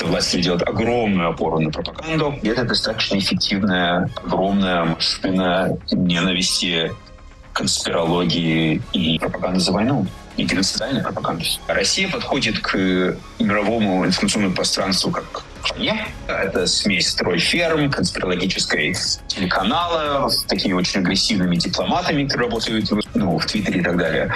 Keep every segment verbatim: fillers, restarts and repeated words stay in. эта власть ведет огромную опору на пропаганду. И это достаточно эффективная, огромная машина ненависти, конспирологии и пропаганды за войну. И геноцидальной пропаганды. Россия подходит к мировому информационному пространству как к стране. Это смесь стройферм, конспирологической телеканала, с такими очень агрессивными дипломатами, которые работают ну, в Твиттере и так далее.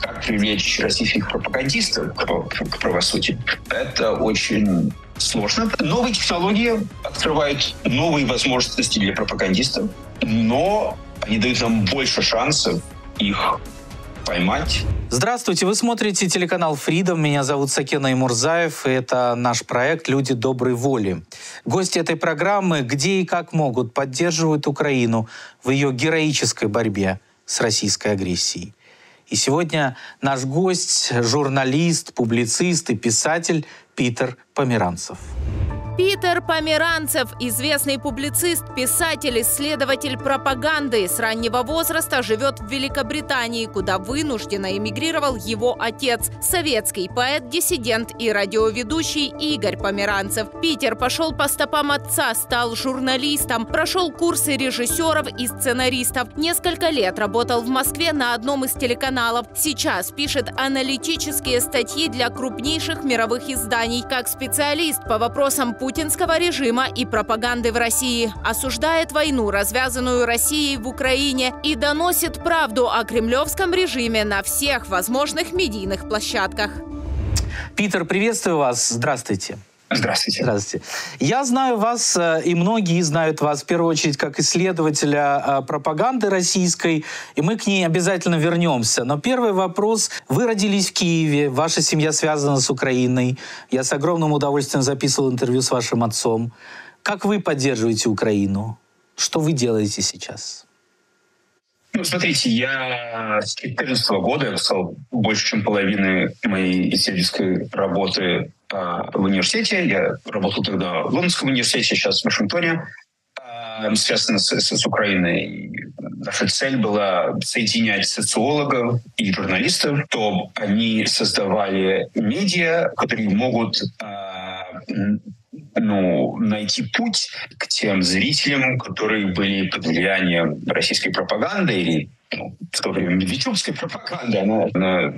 Как привлечь российских пропагандистов к правосудию? Это очень сложно. Новые технологии открывают новые возможности для пропагандистов, но они дают нам больше шансов их поймать. Здравствуйте, вы смотрите телеканал Freedom. Меня зовут Сакен Имурзаев, и это наш проект «Люди доброй воли». Гости этой программы где и как могут поддерживают Украину в ее героической борьбе с российской агрессией. И сегодня наш гость – журналист, публицист и писатель Питер Померанцев. Питер Померанцев – известный публицист, писатель, исследователь пропаганды. С раннего возраста живет в Великобритании, куда вынужденно эмигрировал его отец – советский поэт, диссидент и радиоведущий Игорь Померанцев. Питер пошел по стопам отца, стал журналистом, прошел курсы режиссеров и сценаристов. Несколько лет работал в Москве на одном из телеканалов. Сейчас пишет аналитические статьи для крупнейших мировых изданий. Как специалист по вопросам путинского путинского режима и пропаганды в России, осуждает войну, развязанную Россией в Украине, и доносит правду о кремлевском режиме на всех возможных медийных площадках. Питер, приветствую вас. Здравствуйте. Здравствуйте. Здравствуйте. Я знаю вас, и многие знают вас, в первую очередь, как исследователя пропаганды российской, и мы к ней обязательно вернемся. Но первый вопрос. Вы родились в Киеве, ваша семья связана с Украиной. Я с огромным удовольствием записывал интервью с вашим отцом. Как вы поддерживаете Украину? Что вы делаете сейчас? Ну, смотрите, я с четырнадцатого года, я стал больше, чем половины моей исследовательской работы в университете. Я работал тогда в Лондонском университете, сейчас в Вашингтоне, связано с, с, с Украиной. И наша цель была соединять социологов и журналистов, чтобы они создавали медиа, которые могут ну, найти путь к тем зрителям, которые были под влиянием российской пропаганды или ну, в то время медведчуковской пропаганды. Она на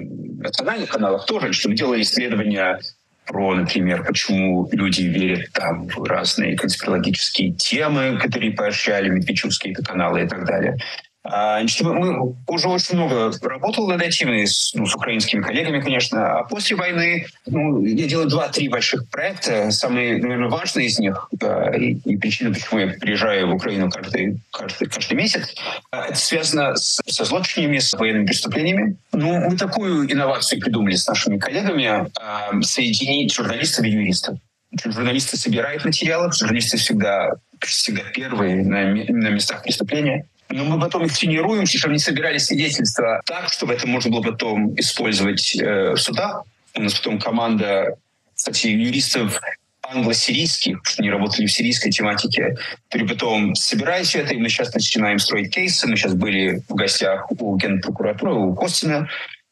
национальных каналах тоже, что мы делали исследования про, например, почему люди верят там в разные конспирологические темы, которые поощряли медведчуковские каналы и так далее. А, мы уже очень много работал над этим, и с, ну, с украинскими коллегами, конечно. А после войны ну, я делал два-три больших проекта. Самый, наверное, важный из них, да, и, и причина, почему я приезжаю в Украину каждый, каждый, каждый месяц, это связано с, со злочинами, с военными преступлениями. Ну, мы такую инновацию придумали с нашими коллегами а, — соединить журналистов и юристов. Журналисты собирают материалы, журналисты всегда, всегда первые на, на местах преступления. Но мы потом их тренируем, чтобы они собирали свидетельства так, чтобы это можно было потом использовать э, в судах. У нас потом команда, кстати, юристов англо-сирийских, что они работали в сирийской тематике, которые потом собирают все это, и мы сейчас начинаем строить кейсы. Мы сейчас были в гостях у генпрокуратуры, у Костина,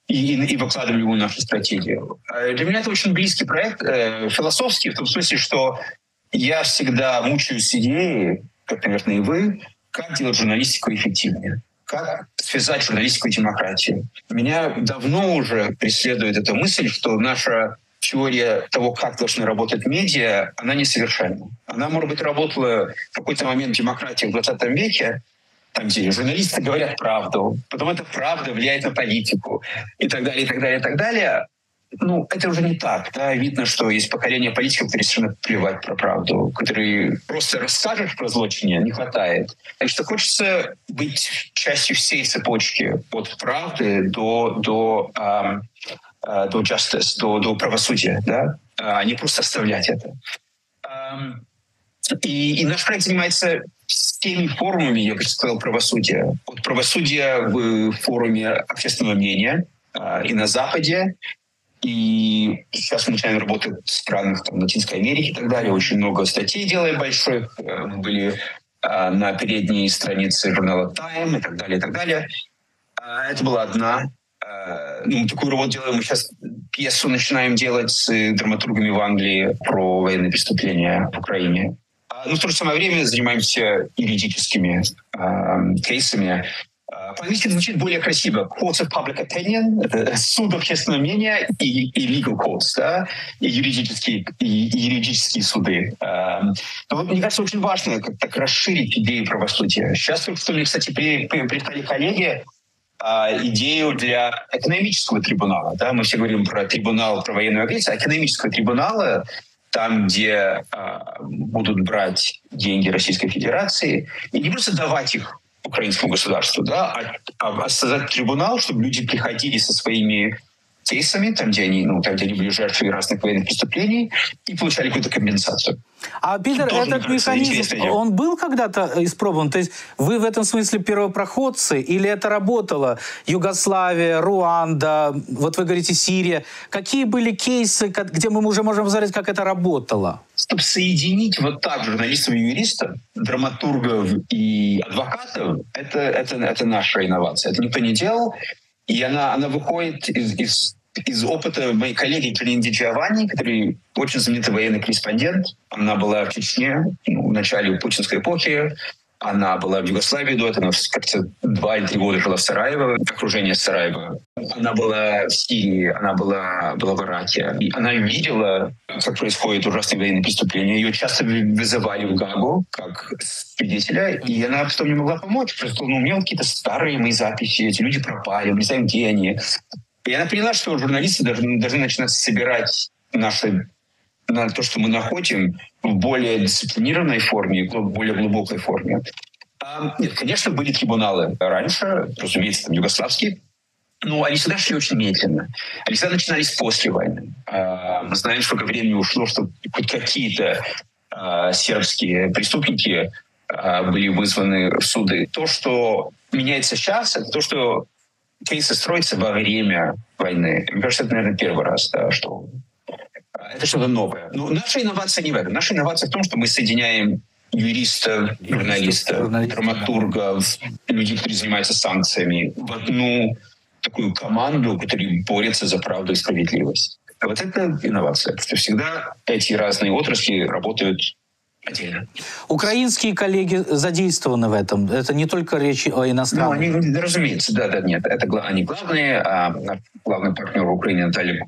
и, и, и выкладывали ему нашу стратегию. Для меня это очень близкий проект, э, философский, в том смысле, что я всегда мучаюсь идеей, как, наверное, и вы, как делать журналистику эффективнее? Как связать журналистику и демократию? Меня давно уже преследует эта мысль, что наша теория того, как должны работать медиа, она несовершенна. Она, может быть, работала в какой-то момент демократии в двадцатом веке, там, где журналисты говорят правду, потом эта правда влияет на политику и так далее, и так далее, и так далее. Ну, это уже не так. Да? Видно, что есть поколение политиков, которые совершенно плевать про правду, которые просто расскажут про злочины, не хватает. Так что хочется быть частью всей цепочки от правды до, до, эм, э, до justice, до, до правосудия, да? А не просто оставлять это. Эм, и, и наш проект занимается всеми формами, я бы сказал, правосудия. От правосудия в форуме общественного мнения э, и на Западе. И сейчас мы начинаем работать в странах там, Латинской Америки и так далее. Очень много статей делаем больших. Мы были а, на передней странице журнала Time и так далее, и так далее. А, это была одна ну, такую работу делаем. Мы сейчас пьесу начинаем делать с драматургами в Англии про военные преступления в Украине. Но в то же самое время занимаемся юридическими э, кейсами. По-английски звучит более красиво. Courts of Public Opinion, суд общественного мнения и, и legal courts, да, и юридические, и, и юридические суды. Но вот, мне кажется, очень важно как-то расширить идею правосудия. Сейчас, кстати, представили коллеги идею для экономического трибунала. Да? Мы все говорим про трибунал, про военную агрессию, а экономического трибунала, там, где будут брать деньги Российской Федерации, и не просто давать их украинскому государству, да, а, а создать трибунал, чтобы люди приходили со своими кейсами, там, где они, ну, там, где они были жертвами разных военных преступлений, и получали какую-то компенсацию. А, Питер, этот механизм, он был когда-то испробован? То есть вы в этом смысле первопроходцы? Или это работало? Югославия, Руанда, вот вы говорите, Сирия. Какие были кейсы, где мы уже можем посмотреть, как это работало? Чтобы соединить вот так журналистов и юристов, драматургов и адвокатов, это, это, это наша инновация. Это никто не делал. И она, она выходит из, из, из опыта моей коллеги Талини Диджавани, который очень знаменитый военный корреспондент. Она была в Чечне, ну, в начале путинской эпохи. Она была в Югославии до этого. Она, кажется, два или три года жила в Сараево, в окружении Сараева. Она была в Сирии, она была, была в Ираке. И она видела, как происходят ужасные военные преступления. Ее часто вызывали в Гаагу как свидетеля, и она потом не могла помочь. Просто, ну, у меня какие-то старые мои записи, эти люди пропали, мы не знаем, где они. И она поняла, что журналисты должны, должны начинать собирать наши... на то, что мы находим, в более дисциплинированной форме, в более глубокой форме. Нет, конечно, были трибуналы раньше, разумеется, там, югославские, но они всегда шли очень медленно. Они всегда начинались после войны. Мы знаем, сколько времени ушло, чтобы хоть какие-то сербские преступники были вызваны в суды. То, что меняется сейчас, это то, что кейсы строятся во время войны. Мне кажется, это, наверное, первый раз, да, что... Это что-то новое. Но наша инновация не в этом. Наша инновация в том, что мы соединяем юристов, журналистов, драматургов, людей, которые занимаются санкциями, в одну такую команду, которая борется за правду и справедливость. А вот это инновация. Потому что всегда эти разные отрасли работают отдельно. Украинские коллеги задействованы в этом? Это не только речь о иностранных? Ну, они, разумеется, да, да, нет. Это они главные. А главный партнер Украины Наталья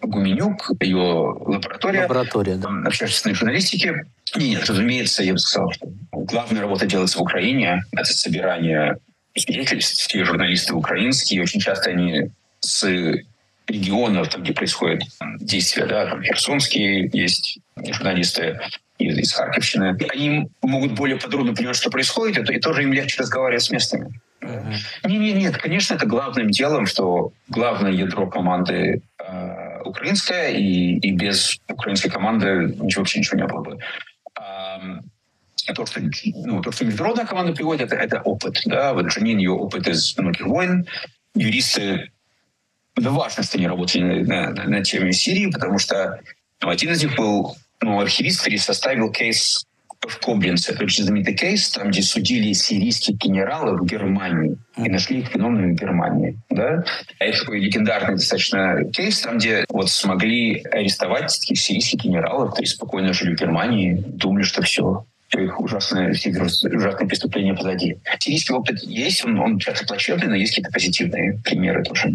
Гуменюк, ее лаборатория, лаборатория да. общественной журналистики. Нет, разумеется, я бы сказал, что главная работа делается в Украине, это собирание свидетельств, те журналисты украинские, очень часто они с регионов, там, где происходят действия, да, там херсонские есть журналисты из, из Харьковщины, они могут более подробно понимать, что происходит, и тоже им легче разговаривать с местными. Mm-hmm. Не, не, нет, конечно, это главным делом, что главное ядро команды э, украинское, и, и без украинской команды ничего, вообще ничего не было бы. А, то, что, ну, то, что международная команда приводит, это, это опыт. Да? Вот Джанин, ее опыт из многих войн. Юристы, да, важно, что они работали на, на, на теме Сирии, потому что, ну, один из них был, ну, архивист, который составил кейс в Коблинце. Это очень знаменитый кейс, там, где судили сирийских генералов в Германии и нашли их виновными в Германии. Да? А это такой легендарный достаточно кейс, там, где вот смогли арестовать таких сирийских генералов, которые спокойно жили в Германии, думали, что все, все их ужасные, ужасные преступления позади. Сирийский опыт есть, он, он часто плачевный, но есть какие-то позитивные примеры тоже.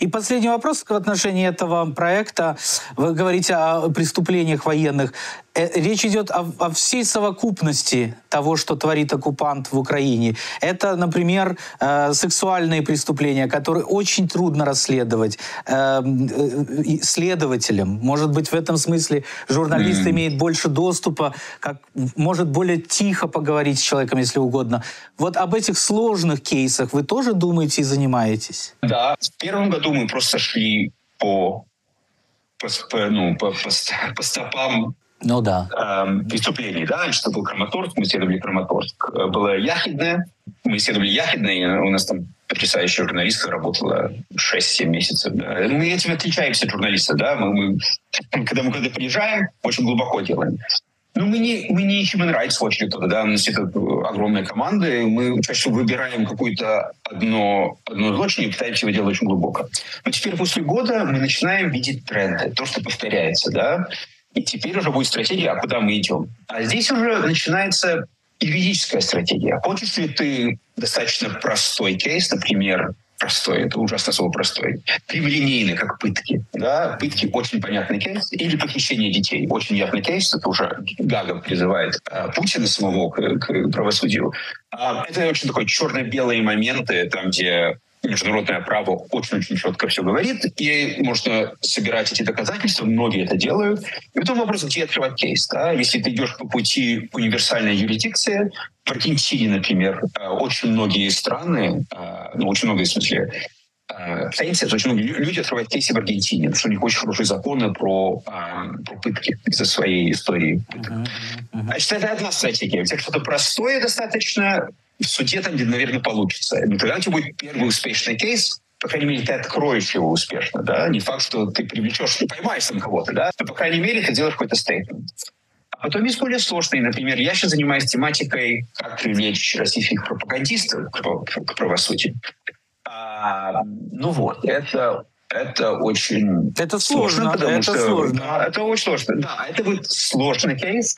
И последний вопрос в отношении этого проекта. Вы говорите о преступлениях военных. Речь идет о, о всей совокупности того, что творит оккупант в Украине. Это, например, э, сексуальные преступления, которые очень трудно расследовать э, э, следователям. Может быть, в этом смысле журналист mm. имеет больше доступа, как, может более тихо поговорить с человеком, если угодно. Вот об этих сложных кейсах вы тоже думаете и занимаетесь? Да, в первом году мы просто шли по, по, по, ну, по, по, по стопам. Ну да. Преступлений, да, что был Краматорск, мы исследовали Краматорск. Было Яхидное, мы исследовали Яхидное, у нас там потрясающая журналистка работала шесть-семь месяцев. Да. Мы этим отличаемся от журналиста, да, мы, мы, когда мы когда приезжаем, очень глубоко делаем. Ну, мы не, мы не human rights watch, да, у нас это огромная команда, и мы чаще выбираем какое-то одно, одно злочин и пытаемся его делать очень глубоко. Но теперь после года мы начинаем видеть тренды, то, что повторяется, да, и теперь уже будет стратегия, а куда мы идем. А здесь уже начинается юридическая стратегия. Хочешь ли ты достаточно простой кейс, например, простой, это ужасно слово простой, прямолинейный, как пытки. Да? Пытки очень понятный кейс. Или похищение детей. Очень явный кейс. Это уже Гага призывает э, Путина самого к, к правосудию. А это очень такой черно-белые моменты, там, где международное право очень-очень четко все говорит, и можно собирать эти доказательства, многие это делают. И потом вопрос, где открывать кейс. Да? Если ты идешь по пути универсальной юрисдикции, в Аргентине, например, очень многие страны, ну, очень многие, в смысле, Кстати, очень многие люди открывают кейсы в Аргентине, потому что у них очень хорошие законы про, про пытки из-за своей истории. Uh-huh, uh-huh. Значит, это одна стратегия. У тебя что-то простое достаточно, в суде там, наверное, получится. Но когда у тебя будет первый успешный кейс, по крайней мере, ты откроешь его успешно. Да? Не факт, что ты привлечешь, ты поймаешь там кого-то, да? Но, по крайней мере, ты делаешь какой-то стейтмент. А потом есть более сложные. Например, я сейчас занимаюсь тематикой, как привлечь российских пропагандистов к правосудию. А, ну вот, это, это очень это сложно, сложно потому это что сложно. Да, это очень сложно. Да, это будет сложный кейс.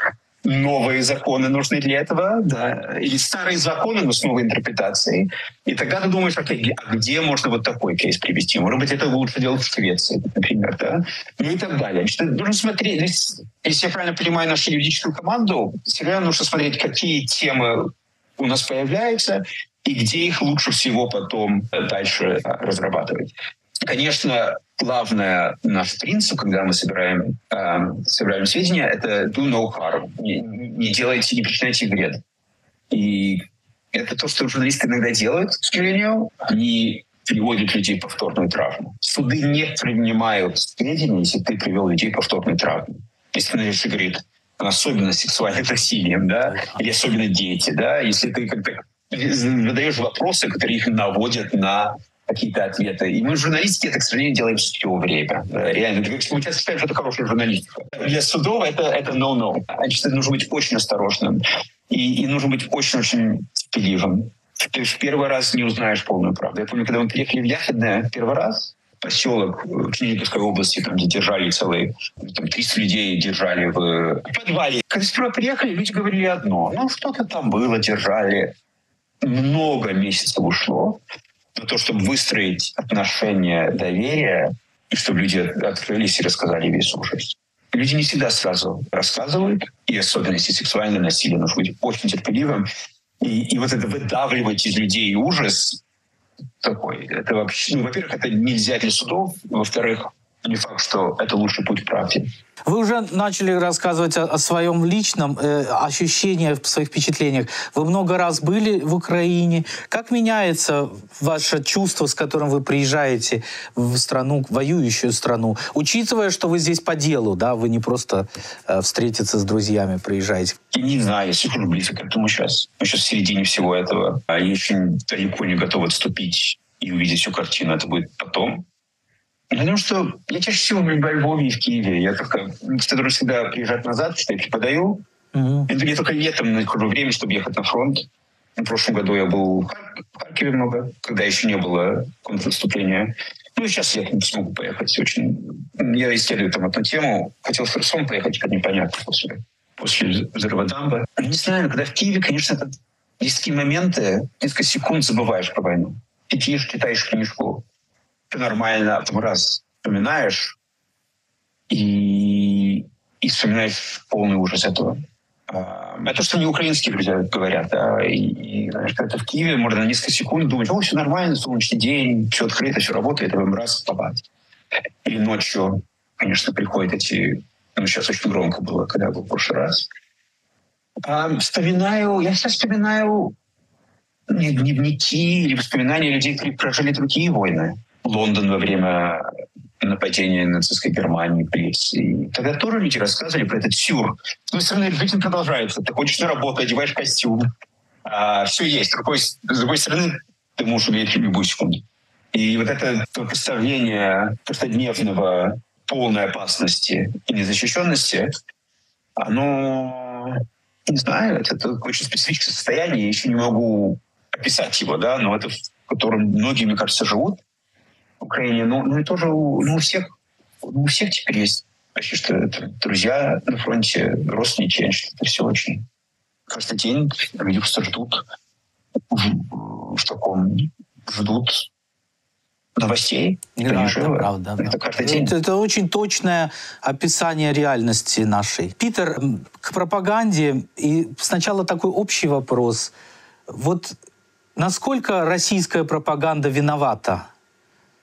Новые законы нужны для этого, да, или старые законы, но с новой интерпретацией. И тогда ты думаешь, окей, а где можно вот такой кейс привести? Может быть, это лучше делать в Швеции, например, да? Ну и так далее. Значит, ты должен смотреть, если я правильно понимаю нашу юридическую команду, всегда нужно смотреть, какие темы у нас появляются, и где их лучше всего потом дальше разрабатывать. Конечно, главный наш принцип, когда мы собираем, э, собираем сведения, это do no harm. Не, не делайте, не причиняйте вред. И это то, что журналисты иногда делают, к сожалению. Они приводят людей в повторную травму. Суды не принимают сведения, если ты привел людей в повторную травму. Если она решит, говорит, особенно сексуальным насилием, да, или особенно дети, да, если ты как-то задаешь вопросы, которые их наводят на какие-то ответы. И мы, журналистики, это, к сожалению, делаем все время. Реально. Мы сейчас считаем, что это хорошая журналистика. Для судов это, это no-no. Значит, нужно быть очень осторожным. И, и нужно быть очень-очень терпеливым. Ты в первый раз не узнаешь полную правду. Я помню, когда мы приехали в Яхидное первый раз, поселок в Кенигинской области, там, где держали целые там, триста людей, держали в подвале. Когда сперва приехали, люди говорили одно. Ну, что-то там было, держали. Много месяцев ушло на то, чтобы выстроить отношения доверия, и чтобы люди открылись и рассказали весь ужас. Люди не всегда сразу рассказывают, и особенно если сексуальное насилие, нужно быть очень терпеливым. И, и вот это выдавливать из людей ужас такой, это вообще, ну, во-первых, это нельзя для судов, во-вторых, не факт, что это лучший путь к правде. Вы уже начали рассказывать о, о своем личном э, ощущении, о своих впечатлениях. Вы много раз были в Украине. Как меняется ваше чувство, с которым вы приезжаете в страну, воюющую страну? Учитывая, что вы здесь по делу, да, вы не просто э, встретиться с друзьями приезжаете. Я не знаю, я сижу близко к этому сейчас. Мы сейчас в середине всего этого. Я еще далеко не готов отступить и увидеть всю картину. Это будет потом. Потому что я чаще всего в Львове и в Киеве. Я только, кстати, всегда приезжать назад, что я преподаю. Mm-hmm. Я только летом нахожу время, чтобы ехать на фронт. В прошлом году я был в Харькове много, когда еще не было контрнаступления. Ну и сейчас я не смогу поехать. Очень... Я исследую там одну тему. Хотел с Херсоном поехать, как непонятно, после, после взрыва дамбы. Не знаю, когда в Киеве, конечно, это... есть такие моменты, несколько секунд забываешь про войну. Ты читаешь, читаешь книжку. Нормально, а потом раз вспоминаешь и, и вспоминаешь полный ужас этого. Это то, что не украинские друзья говорят. Да? И, и, знаешь, когда ты в Киеве, можно на несколько секунд думать, о, все нормально, солнечный день, все открыто, все работает, а потом раз, попадать. И ночью, конечно, приходят эти... Ну, сейчас очень громко было, когда был в прошлый раз. А, вспоминаю... Я сейчас вспоминаю дневники или воспоминания людей, которые прожили другие войны. Лондон во время нападения нацистской Германии, Блиц. И тогда тоже люди рассказывали про этот сюр. С одной стороны, жизнь продолжается. Ты ходишь на работу, одеваешь костюм. А, все есть. С другой, с другой стороны, ты можешь умереть в любую секунду. И вот это представление каждодневного полной опасности и незащищенности, оно не знаю, это, это очень специфическое состояние, я еще не могу описать его, да, но это в котором многие, мне кажется, живут в Украине, но, но тоже у, ну, у всех, у всех теперь есть почти что это друзья на фронте, родственники, это все очень. Каждый день люди просто ждут, в таком, ждут новостей. Да, это правда. Это, каждый день. Это, это очень точное описание реальности нашей. Питер, к пропаганде и сначала такой общий вопрос. Вот насколько российская пропаганда виновата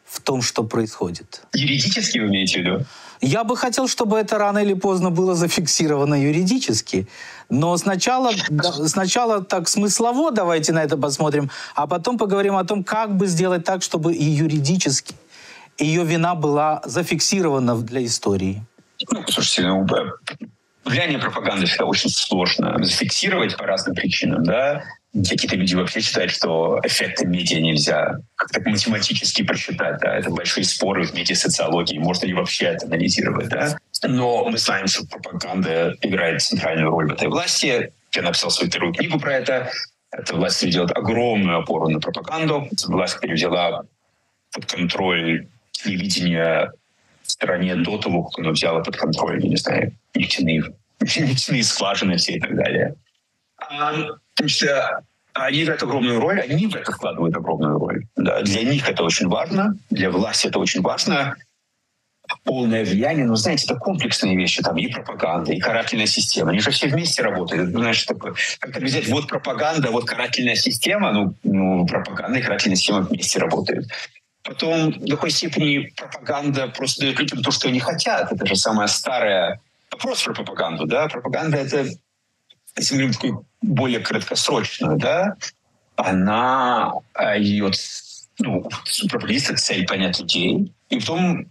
в том, что происходит? Юридически вы имеете в виду? Я бы хотел, чтобы это рано или поздно было зафиксировано юридически. Но сначала, сначала так смыслово давайте на это посмотрим, а потом поговорим о том, как бы сделать так, чтобы и юридически ее вина была зафиксирована для истории. Ну, слушайте, ну, влияние пропаганды всегда очень сложно зафиксировать по разным причинам, да? Какие-то люди вообще считают, что эффекты медиа нельзя как-то математически просчитать. Да? Это большие споры в медиасоциологии. Можно ли вообще это анализировать? Да? Но мы знаем, что пропаганда играет центральную роль в этой власти. Я написал свою вторую книгу про это. Эта власть ведет огромную опору на пропаганду. Власть перевела под контроль телевидения в стране до того, как она взяла под контроль, не знаю, нефтяные, нефтяные скважины все и так далее. Значит, они играют огромную роль, они в это вкладывают огромную роль. Да. Для них это очень важно, для власти это очень важно. Полное влияние, но, знаете, это комплексные вещи, там и пропаганда, и карательная система. Они же все вместе работают. Знаешь, такое, как-то взять, вот пропаганда, вот карательная система, ну, ну пропаганда и карательная система вместе работают. Потом, в такой степени, пропаганда просто дает людям то, что они хотят. Это же самая старая... Вопрос про пропаганду, да? Пропаганда — это... Если мы говорим такую более краткосрочную, да, она ее, ну, пропагандистская цель понять людей, и потом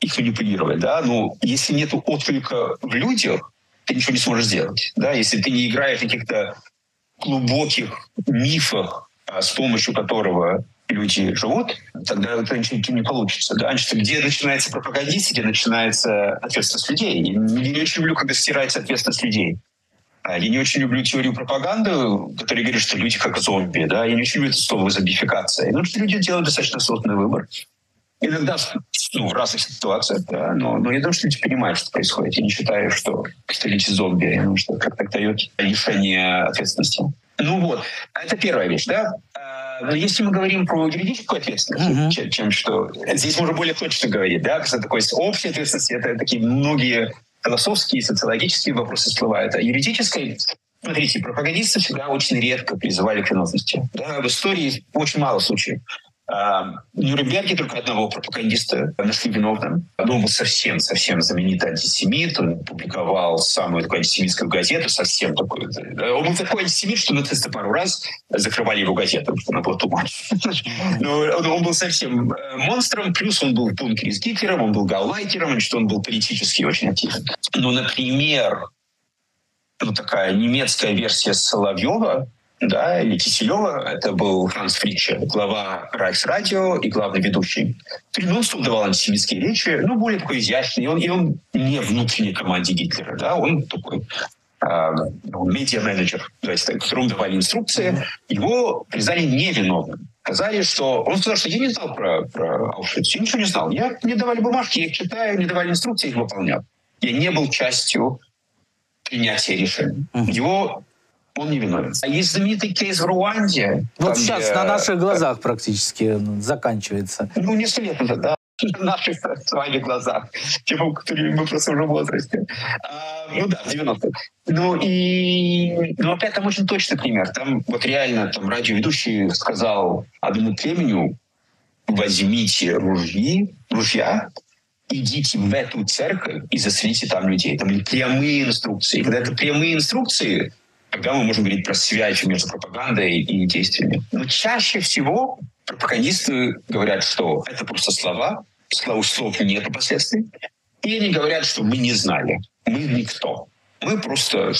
их манипулировать, да. Но если нет отклика в людях, ты ничего не сможешь сделать, да. Если ты не играешь в каких-то глубоких мифах, с помощью которого люди живут, тогда это ничего не получится. Да? Значит, где начинается пропагандист, где начинается ответственность людей. Я не очень люблю, когда стирается ответственность людей. Я не очень люблю теорию пропаганды, которая говорит, что люди как зомби. Да? Я не очень люблю это слово «зомбификация». Ну, что люди делают достаточно сложный выбор. Иногда, ну, в разных ситуациях, да? но, но я думаю, что люди понимают, что происходит. Я не считаю, что, что люди зомби. Я думаю, что как-то дает лишение ответственности. Ну вот, это первая вещь. Да? Но если мы говорим про юридическую ответственность, mm-hmm. чем, чем что... Здесь можно более точно говорить. Да? Потому что такое общая ответственность — это такие многие... философские, социологические вопросы всплывают. А юридической, смотрите, пропагандисты всегда очень редко призывали к виновности. Да, в истории очень мало случаев. А, в Нюрнберге только одного пропагандиста нашли виновным. Он был совсем-совсем знаменитый антисемит. Он публиковал самую такую антисемитскую газету, совсем такой. Он был такой антисемит, что нацисты пару раз закрывали его газету, что она была туманче. Он был совсем монстром, плюс он был в бункере с Гитлером, он был гаулайтером, значит, он был политически очень активен. Но, например, вот такая немецкая версия Соловьева, да, или Киселева, это был Франц Фриче, глава Райхсрадио и главный ведущий. Нон-стоп давал антисемитские речи, ну, более такой изящный. И он, и он не внутренней команде Гитлера, да, он такой э, медиа-менеджер, то есть, которому давали инструкции. Его признали невиновным. Сказали, что... Он сказал, что я не знал про, про Аушвиц, я ничего не знал. Я, мне давали бумажки, я их читаю, мне давали инструкции, я их выполнял. Я не был частью принятия решений. Его... Он невиновен. А есть знаменитый кейс в Руанде. Вот сейчас где... на наших глазах практически заканчивается. Ну, несколько лет назад, да. На наших с вами глазах. Типа, которые мы просто уже в возрасте. А, ну да, в девяностых. Ну и... Ну опять там очень точный пример. Там вот реально там радиоведущий сказал одному племеню: возьмите ружьи, ружья, идите в эту церковь и застрелите там людей. Там были прямые инструкции. Когда это прямые инструкции... Тогда мы можем говорить про связь между пропагандой и действиями. Но чаще всего пропагандисты говорят, что это просто слова, у слов нет последствий. И они говорят, что мы не знали, мы никто. Мы просто,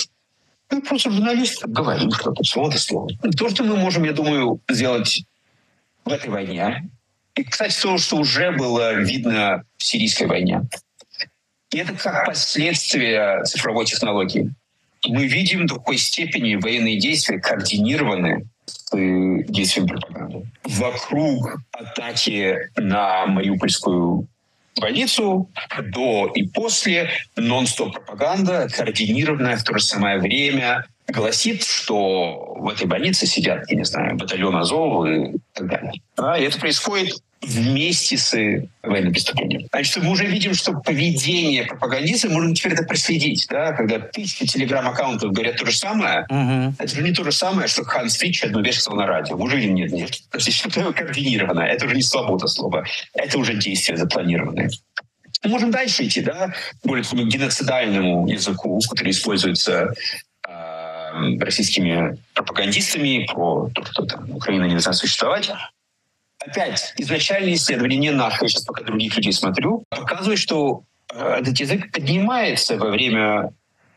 мы просто журналисты, говорим что-то, слово-то слово. То, что мы можем, я думаю, сделать в этой войне. И, кстати, то, что уже было видно в сирийской войне. И это как последствия цифровой технологии. мы видим, до какой степени военные действия координированы с действием пропаганды. Вокруг атаки на Мариупольскую больницу до и после нон-стоп пропаганда, координированная в то же самое время, гласит, что в этой больнице сидят, я не знаю, батальон Азов и так далее. А это происходит вместе с военным преступлением. Значит, мы уже видим, что поведение пропагандиста, можно теперь это проследить, да? Когда тысячи телеграм-аккаунтов говорят то же самое, uh-huh. это же не то же самое, что Ханс Фрич одно вешал на радио. Мы уже видим, нет, нет. То есть что-то координированное. Это уже не свобода слова. Это уже действия запланированные. Мы можем дальше идти, да, более к геноцидальному языку, который используется э, российскими пропагандистами про то, что там Украина не должна существовать. Опять, изначальные исследования, не наши, я сейчас пока других людей смотрю, показывают, что этот язык поднимается во время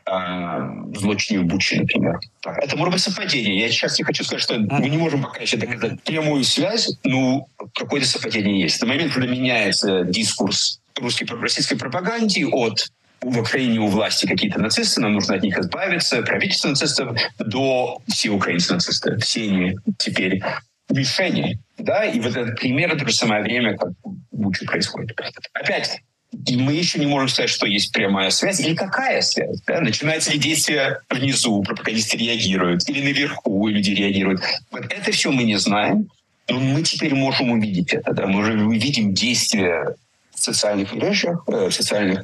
э, злочинов в Буче, например. Так, это может быть совпадение. Я сейчас не хочу сказать, что мы не можем пока еще доказать прямую связь, но какое-то совпадение есть. На момент, когда меняется дискурс русской, российской пропаганды от в Украине у власти какие-то нацисты, нам нужно от них избавиться, правительство нацистов, до все украинцы нацисты. Все они теперь мишени. Да, и вот этот пример в то же самое время, как лучше происходит. Опять, мы еще не можем сказать, что есть прямая связь, или какая связь. Да? Начинается ли действие внизу, пропагандисты реагируют, или наверху люди реагируют. Вот это все мы не знаем, но мы теперь можем увидеть это. Да? Мы уже видим действия в социальных речах, в социальных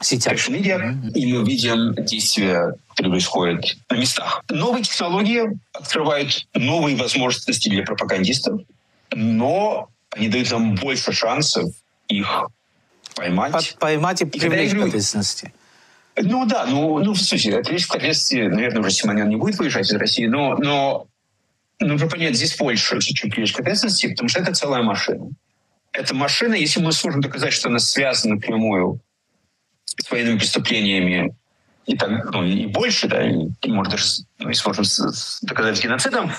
сетях, mm-hmm. и мы видим действия, которые происходят на местах. Новые технологии открывают новые возможности для пропагандистов, но они дают нам больше шансов их поймать. По- поймать и привлечь к ответственности. Ну да, ну, ну в случае, привлечь к ответственности, наверное, уже Симонян не будет выезжать из России, но, но нужно понять, здесь больше, чем привлечь к ответственности, потому что это целая машина. Эта машина, если мы сможем доказать, что она связана напрямую с военными преступлениями и, так, ну, и больше, да, и, и может даже ну, и сможем доказать с геноцидом,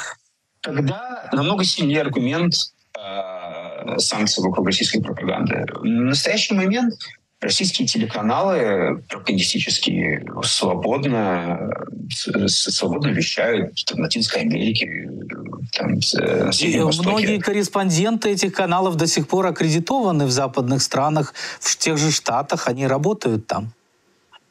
тогда намного сильнее аргумент э, санкций вокруг российской пропаганды. В настоящий момент российские телеканалы пропагандистически свободно, свободно вещают в Латинской Америке, там, на Среднем Востоке. Многие корреспонденты этих каналов до сих пор аккредитованы в западных странах, в тех же Штатах, они работают там.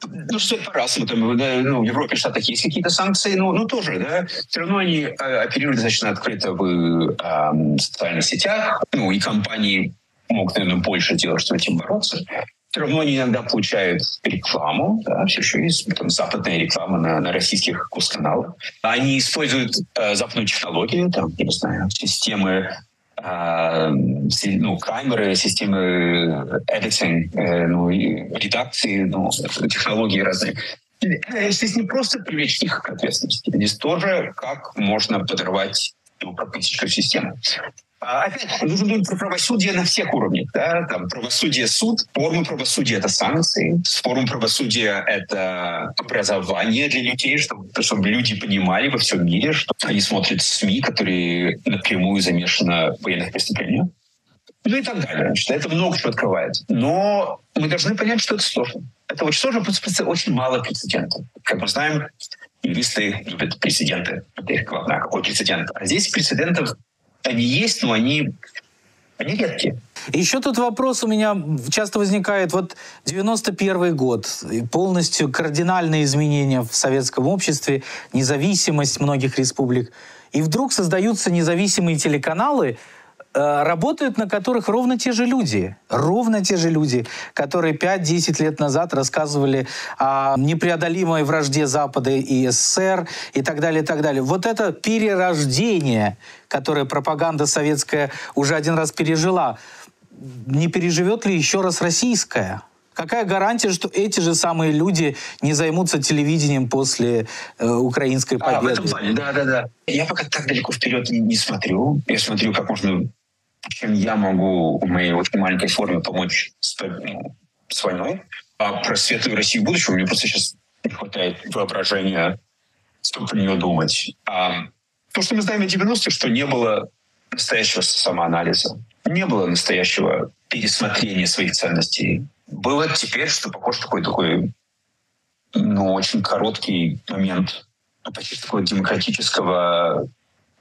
Ну, все по-разному. Там, да, ну, в Европе, в Штатах есть какие-то санкции, но ну, тоже, да. Все равно они оперируют достаточно открыто в э, социальных сетях, ну, и компании могут, наверное, больше делать, чтобы этим бороться. Все равно они иногда получают рекламу, да, все еще есть там, западная реклама на, на российских госканалах. Они используют э, западную технологию, там, я не знаю, системы, э, ну, камеры, системы editing, э, ну, редакции, ну, технологии разные. Здесь не просто привлечь их к ответственности, здесь тоже как можно подорвать ну, пропагандистскую систему. Опять, нужно думать про правосудие на всех уровнях. Да? Там, правосудие — суд, форма правосудия — это санкции, форма правосудия — это образование для людей, чтобы, чтобы люди понимали во всем мире, что они смотрят СМИ, которые напрямую замешаны в военных преступлениях. Ну и так далее. Значит, это много чего открывает. Но мы должны понять, что это сложно. Это очень сложно, потому что очень мало прецедентов. Как мы знаем, юристы любят прецеденты. Это их главное. Какой прецедент? А здесь прецедентов они есть, но они, они редкие. Еще тут вопрос у меня часто возникает. Вот девяносто первый год, полностью кардинальные изменения в советском обществе, независимость многих республик. И вдруг создаются независимые телеканалы, работают на которых ровно те же люди. Ровно те же люди, которые пять-десять лет назад рассказывали о непреодолимой вражде Запада и СССР и так далее, и так далее. Вот это перерождение, которое пропаганда советская уже один раз пережила, не переживет ли еще раз российская? Какая гарантия, что эти же самые люди не займутся телевидением после э, украинской победы? А, в этом плане, да-да-да. Я пока так далеко вперед не, не смотрю. Я смотрю, как можно... чем я могу в моей вот маленькой форме помочь с, ну, с войной. А про светлую Россию будущего мне просто сейчас не хватает воображения, что про нее думать. А то, что мы знаем о девяностых, что не было настоящего самоанализа, не было настоящего пересмотрения своих ценностей. Было теперь, что похоже, такой такой ну, очень короткий момент почти такого демократического,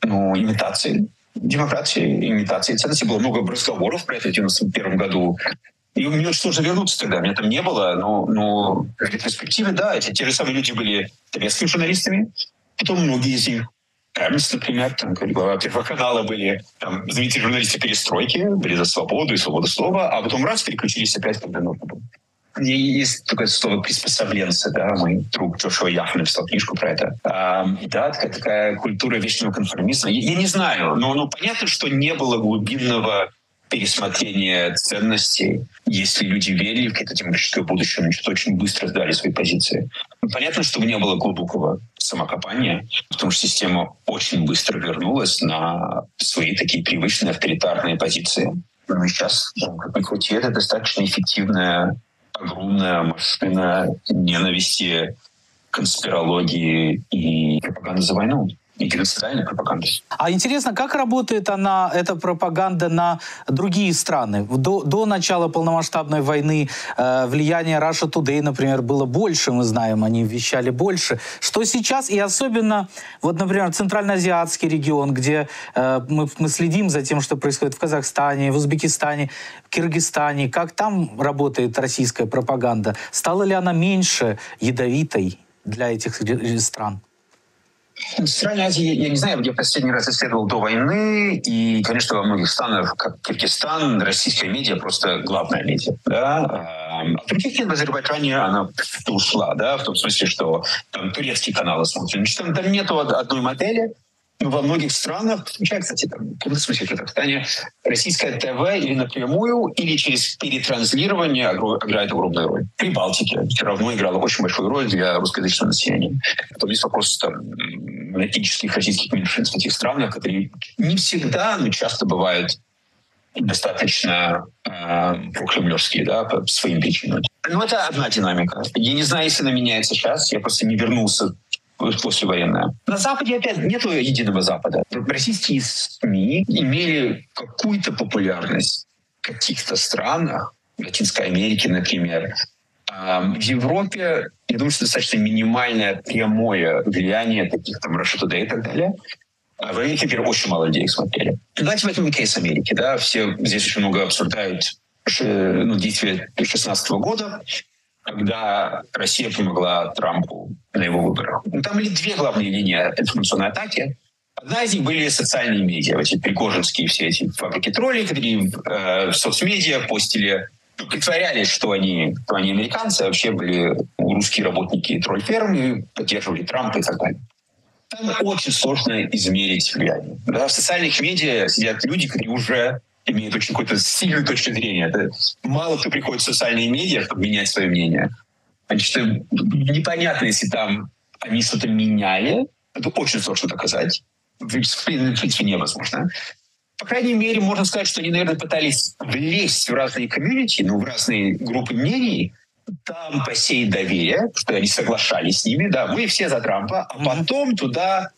ну, имитации. Демократии, имитации ценностей. Было много разговоров про это в девяносто первом году. И мне очень сложно вернуться тогда. Меня там не было, но, но в ретроспективе, да, эти те же самые люди были советскими журналистами. Потом многие из них, Эрнст, например, там, глава Первого канала, были там, знаменитые журналисты перестройки, были за свободу и свободу слова, а потом раз переключились опять, когда нужно было. Есть такое слово «приспособленцы». Да? Мой друг Джошуа Яхин написал книжку про это. А, да, такая, такая культура вечного конформизма. Я, я не знаю, но, но понятно, что не было глубинного пересмотрения ценностей. Если люди верили в какое-то демократическое будущее, значит, очень быстро сдали свои позиции. Но понятно, что не было глубокого самокопания, потому что система очень быстро вернулась на свои такие привычные авторитарные позиции. Но сейчас, как ни крути, это достаточно эффективная огромная машина ненависти, конспирологии и пропаганды за войну. И геноцидальная пропаганда. А интересно, как работает она, эта пропаганда, на другие страны? До, до начала полномасштабной войны э, влияние Russia Today, например, было больше, мы знаем, они вещали больше. Что сейчас, и особенно, вот, например, центральноазиатский регион, где э, мы, мы следим за тем, что происходит в Казахстане, в Узбекистане, в Киргизстане. Как там работает российская пропаганда? Стала ли она меньше ядовитой для этих стран? В Центральной Азии, я не знаю, где последний раз исследовал до войны, и, конечно, во многих странах, как Киргизстан, российская медиа просто главная медиа. Да? А в других нет, в Азербайджане она ушла, да, в том смысле, что там турецкие каналы смотрят. Значит, там, там нет одной модели. Во многих странах, включая, кстати, там, в смысле, в Казахстане, российское ТВ или напрямую, или через перетранслирование играет огромную роль. При Балтике все равно играла очень большую роль для русскоязычного населения. Потом есть вопрос там, этнических российских меньшинств в этих странах, которые не всегда, но часто бывают достаточно э, прокремлевские, да, по своим причинам. Но это одна динамика. Я не знаю, если она меняется сейчас, я просто не вернулся послевоенная. На Западе опять нету единого Запада. Российские СМИ имели какую-то популярность в каких-то странах, в Латинской Америке, например. В Европе, я думаю, что достаточно минимальное прямое влияние таких там Russia Today и так далее. А в Америке, например, очень мало людей их смотрели. Давайте возьмем кейс Америки. Да? Все здесь очень много обсуждают ну, действия две тысячи шестнадцатого года, когда Россия помогла Трампу на его выборах. Ну, там были две главные линии информационной атаки. Одна из них были социальные медиа, эти пригожинские все эти фабрики троллей, которые э, в соцмедиа постили, притворялись, что они, что они американцы, а вообще были русские работники тролль-ферм и поддерживали Трампа и так далее. Там очень сложно измерить влияние. Да? В социальных медиа сидят люди, которые уже имеет очень какую-то сильную точку зрения. Это мало кто приходит в социальные медиа, чтобы менять свое мнение. Значит, непонятно, если там они что-то меняли. Это очень сложно доказать. В принципе, невозможно. По крайней мере, можно сказать, что они, наверное, пытались влезть в разные комьюнити, ну, в разные группы мнений, там посеять доверие, что они соглашались с ними. Да, мы все за Трампа, а потом туда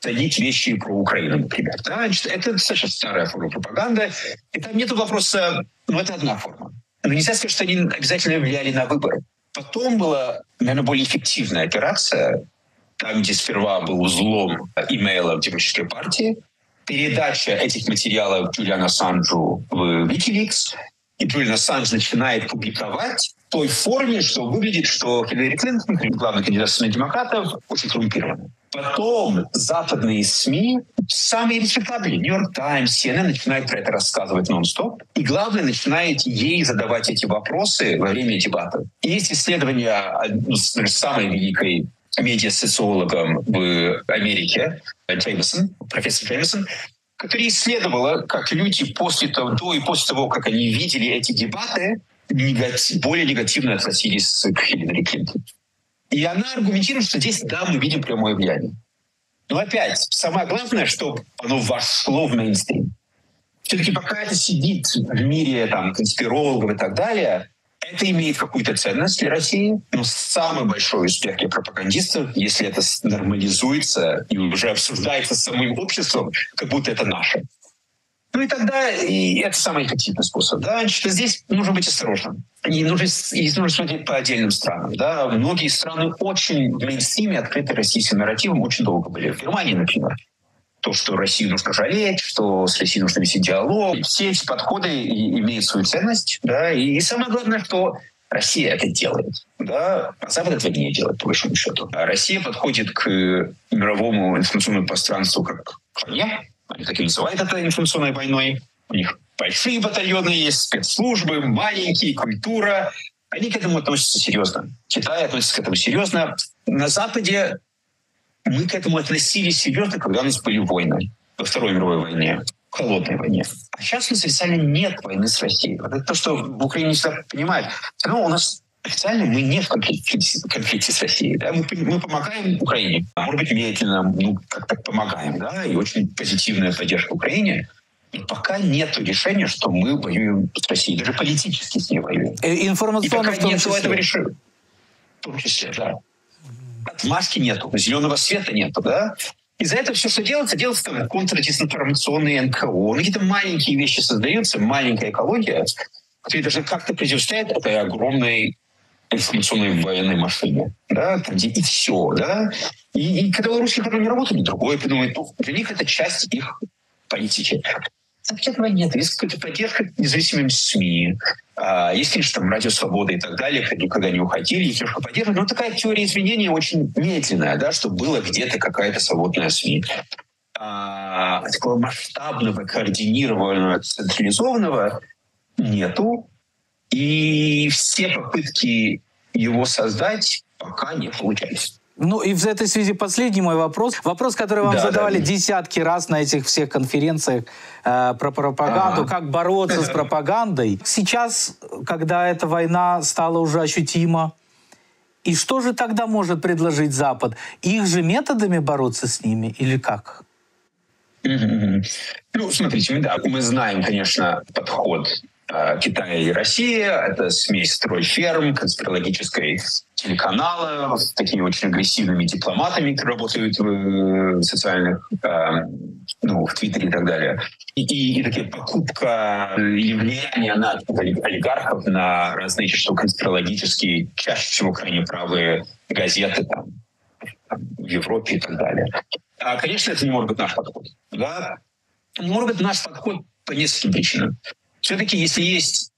садить вещи про Украину, например. Да? Значит, это достаточно старая форма пропаганды. И там нет вопроса, ну, это одна форма. Но нельзя сказать, что они обязательно влияли на выборы. Потом была, наверное, более эффективная операция, там, где сперва был узлом имейла в Демократической партии, передача этих материалов Джулиана Ассанджу в WikiLeaks, и Джулиан Ассанж начинает публиковать в той форме, что выглядит, что Хиллари Клинтон, главный кандидат демократов, очень коррумпирован. Потом западные СМИ, самые респектабельные, Нью-Йорк Таймс, Си Эн Эн, начинают про это рассказывать нон-стоп. И главное, начинает ей задавать эти вопросы во время дебатов. И есть исследование ну, самой великой медиа-социологом в Америке, Джеймисон, профессор Джеймисон, которая исследовала, как люди после того, до и после того, как они видели эти дебаты, негатив, более негативно относились к Хиллари Клинтон. И она аргументирует, что здесь, да, мы видим прямое влияние. Но опять, самое главное, чтобы оно вошло в мейнстрим. Все-таки пока это сидит в мире там, конспирологов и так далее, это имеет какую-то ценность для России. Но самый большой успех для пропагандистов, если это нормализуется и уже обсуждается самим обществом, как будто это наше. Ну и тогда и это самый эффективный способ. Да? Что здесь нужно быть осторожным. И нужно, и нужно смотреть по отдельным странам. Да? Многие страны очень в мейнстриме открыты российским нарративом очень долго были. В Германии, например. То, что Россию нужно жалеть, что с Россией нужно вести диалог. Все эти подходы имеют свою ценность. Да? И самое главное, что Россия это делает. Да? А Запад этого не делает, по большому счету. А Россия подходит к мировому информационному пространству как к войне. Они так и называют это информационной войной. У них большие батальоны есть, спецслужбы, маленькие, культура. Они к этому относятся серьезно. Китай относится к этому серьезно. На Западе мы к этому относились серьезно, когда у нас были войны. Во Второй мировой войне, в холодной войне. А сейчас у нас официально нет войны с Россией. Вот это то, что в Украине не всегда понимают. Но у нас официально мы не в конфликте, конфликте с Россией. Да? Мы, мы помогаем Украине. Может быть, медленно, ну, как-то помогаем. Да? И очень позитивная поддержка Украине. И пока нет решения, что мы воюем с Россией. Даже политически с ней воюем. Информационно в том числе. И пока нет этого решения. В том числе, да. Отмазки нету, зеленого света нету, да? И за это все, что делается, делается там контрдезинформационные эн ка о. Ну, какие-то маленькие вещи создаются, маленькая экология, которая даже как-то противостоит этой огромной информационной военной машине, да, там, где и все, да. И, и когда у русских это не работает, другое придумывает. Ну, для них это часть их политики. Так этого нет. Есть какая-то поддержка независимым СМИ, а, есть, конечно, там Радио Свобода и так далее, которые никогда не уходили, их немножко поддерживали. Но такая теория изменения очень медленная, да, что было где-то какая-то свободная СМИ. А, такого масштабного, координированного, централизованного нету. И все попытки его создать пока не получались. Ну и в этой связи последний мой вопрос. Вопрос, который вам да, задавали да, да. десятки раз на этих всех конференциях э, про пропаганду, ага. как бороться с пропагандой. Сейчас, когда эта война стала уже ощутима, и что же тогда может предложить Запад? Их же методами бороться с ними или как? Mm-hmm. Ну, смотрите, мы, да, мы знаем, конечно, подход Китая и Россия. Это смесь стройферм, конспирологической телеканала с такими очень агрессивными дипломатами, которые работают в социальных, ну, в Твиттере и так далее. И, и, и такая покупка или влияние на олигархов, на разные, что конспирологические, чаще всего крайне правые газеты там, в Европе и так далее. А, конечно, это не может быть наш подход. Да? Не может быть наш подход по нескольким причинам. Все-таки, если есть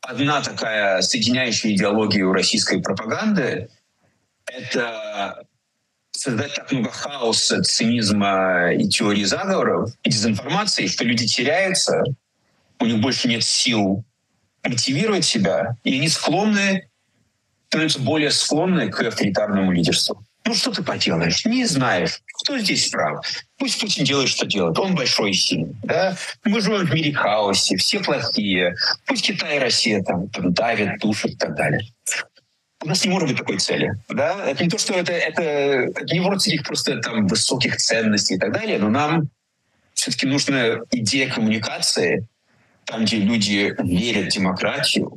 одна такая соединяющая идеологию российской пропаганды, это создать так много хаоса, цинизма и теории заговоров, и дезинформации, что люди теряются, у них больше нет сил мотивировать себя, и они склонны, становятся более склонны к авторитарному лидерству. Ну что ты поделаешь? Не знаешь, кто здесь прав. Пусть Путин делает, что делает. Он большой и сильный. Да? Мы живем в мире хаосе, все плохие. Пусть Китай и Россия там, там давят, душат и так далее. У нас не может быть такой цели. Да? Это не то, что это, это, это не вроде их просто там, высоких ценностей и так далее, но нам все-таки нужна идея коммуникации, там, где люди верят в демократию,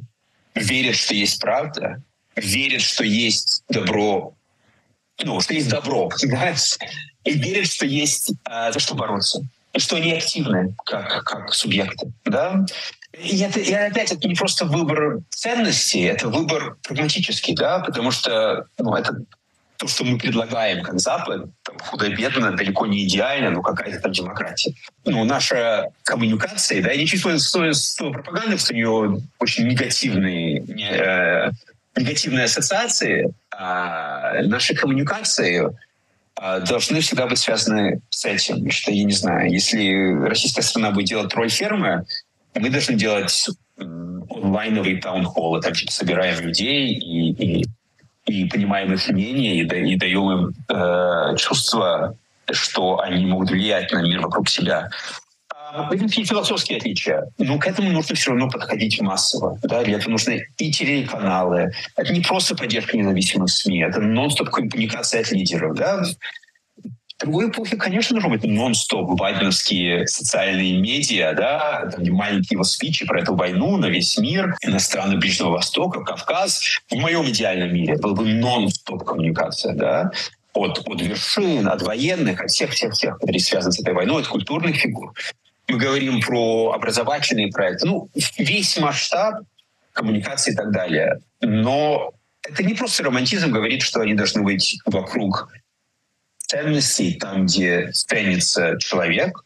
верят, что есть правда, верят, что есть добро, ну, что есть добро, да? И верят, что есть э, за что бороться, и что они активны как, как субъекты. Да? И, это, и опять, это не просто выбор ценностей, это выбор прагматический, да? Потому что ну, это то, что мы предлагаем как Запад, там, худо-бедно, далеко не идеально, но какая-то там демократия. Ну, наша коммуникация, да, я не чувствую слово пропаганды, что у нее очень негативные... Э, негативные ассоциации, а наши коммуникации а, должны всегда быть связаны с этим. Что я не знаю, если российская страна будет делать тролль-фермы, мы должны делать онлайновые таунхоллы, там типа собираем людей и, и, и понимаем их мнение, и, да, и даем им э, чувство, что они могут влиять на мир вокруг себя. Какие философские отличия. Но к этому нужно все равно подходить массово. Да? Для этого нужны и телеканалы. Это не просто поддержка независимых СМИ, это нон-стоп коммуникация от лидеров. Да? В другой эпохе, конечно, нужно быть нон-стоп байденовские социальные медиа, да? Там маленькие его спичи про эту войну на весь мир, на страны Ближнего Востока, Кавказ. В моем идеальном мире была бы нон-стоп коммуникация, да? От, от вершин, от военных, от всех-всех-всех, которые связаны с этой войной, от культурных фигур. мы говорим про образовательные проекты, ну, весь масштаб коммуникации и так далее. Но это не просто романтизм говорит, что они должны быть вокруг ценностей, там, где ценится человек,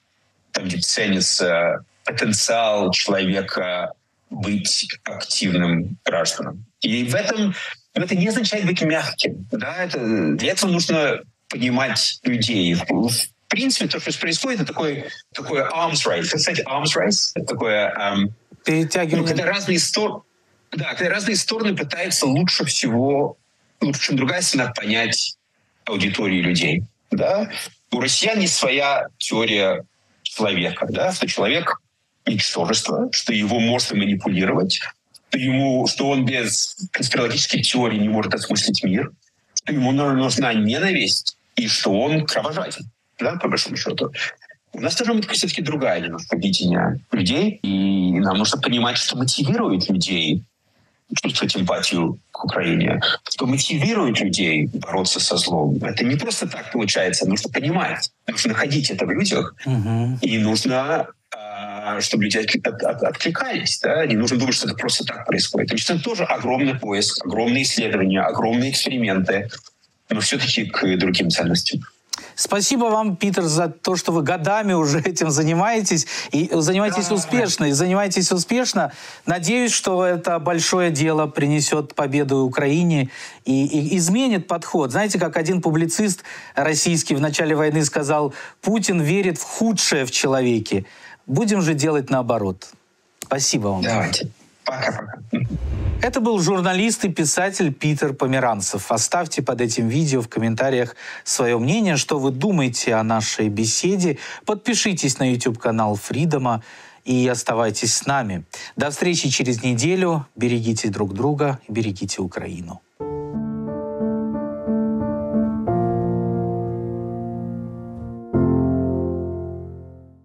там, где ценится потенциал человека быть активным гражданом. И в этом это не означает быть мягким. Да? Это, для этого нужно понимать людей. В принципе, то, что происходит, это такой, такой arms race. Это, кстати, arms race. Это такое... Эм, Перетягивание. Ну, когда разные стороны... Да, когда разные стороны пытаются лучше всего, лучше, чем другая сторона, понять аудитории людей. Да? У россиян есть своя теория человека, да? Что человек — ничтожество, что его можно манипулировать, что, ему, что он без конспирологических теорий не может осмыслить мир, что ему нужна ненависть и что он кровожаден, да, по большому счету. У нас тоже все-таки другая немножко видение людей, и нам нужно понимать, что мотивирует людей чувствовать эмпатию к Украине, что мотивирует людей бороться со злом. Это не просто так получается, нужно понимать, нужно находить это в людях, угу. И нужно, чтобы люди откликались. Да? Не нужно думать, что это просто так происходит. Это тоже огромный поиск, огромные исследования, огромные эксперименты, но все-таки к другим ценностям. Спасибо вам, Питер, за то, что вы годами уже этим занимаетесь. И занимаетесь да. успешно, и занимаетесь успешно. Надеюсь, что это большое дело принесет победу Украине и, и изменит подход. Знаете, как один публицист российский в начале войны сказал, «Путин верит в худшее в человеке». Будем же делать наоборот. Спасибо вам. Давайте. Пока-пока. Это был журналист и писатель Питер Померанцев. Оставьте под этим видео в комментариях свое мнение, что вы думаете о нашей беседе. Подпишитесь на YouTube-канал Freedom и оставайтесь с нами. До встречи через неделю. Берегите друг друга, берегите Украину.